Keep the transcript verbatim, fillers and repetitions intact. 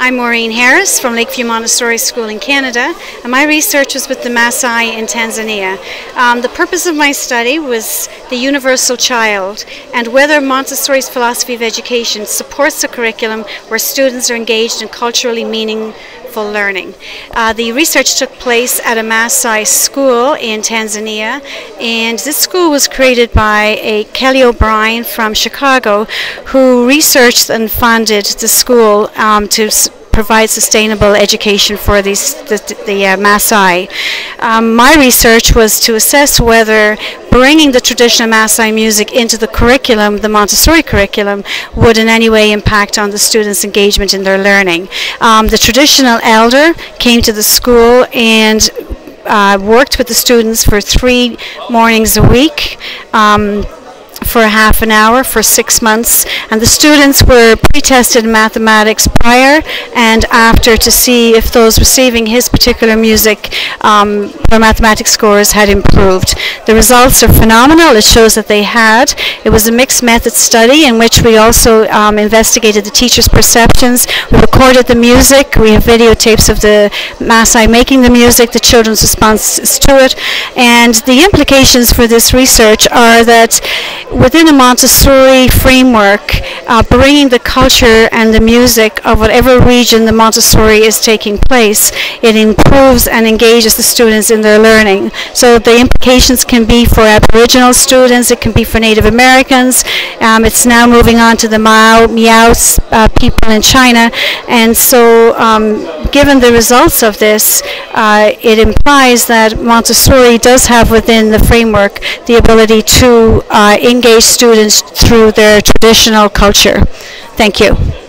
I'm Maureen Harris from Lakeview Montessori School in Canada, and my research was with the Maasai in Tanzania. Um, the purpose of my study was the universal child and whether Montessori's philosophy of education supports a curriculum where students are engaged in culturally meaningful learning. Uh, the research took place at a Maasai school in Tanzania, and this school was created by a Kelly O'Brien from Chicago, who researched and funded the school um, to provide sustainable education for these, the, the uh, Maasai. Um, my research was to assess whether bringing the traditional Maasai music into the curriculum, the Montessori curriculum, would in any way impact on the students' engagement in their learning. Um, the traditional elder came to the school and uh, worked with the students for three mornings a week. Um, for half an hour for six months, and the students were pre-tested in mathematics prior and after to see if those receiving his particular music, um, their mathematics scores had improved. The results are phenomenal. It shows that they had. It was a mixed method study in which we also um, investigated the teachers' perceptions. We recorded the music. We have videotapes of the Maasai making the music, the children's responses to it, and the implications for this research are that within a Montessori framework, uh, bringing the culture and the music of whatever region the Montessori is taking place, it improves and engages the students in their learning. So the implications can be for Aboriginal students, it can be for Native Americans. Um, it's now moving on to the Miao Miao uh, people in China. And so um, given the results of this, uh, it implies that Montessori does have within the framework the ability to uh, engage students through their traditional culture. Thank you.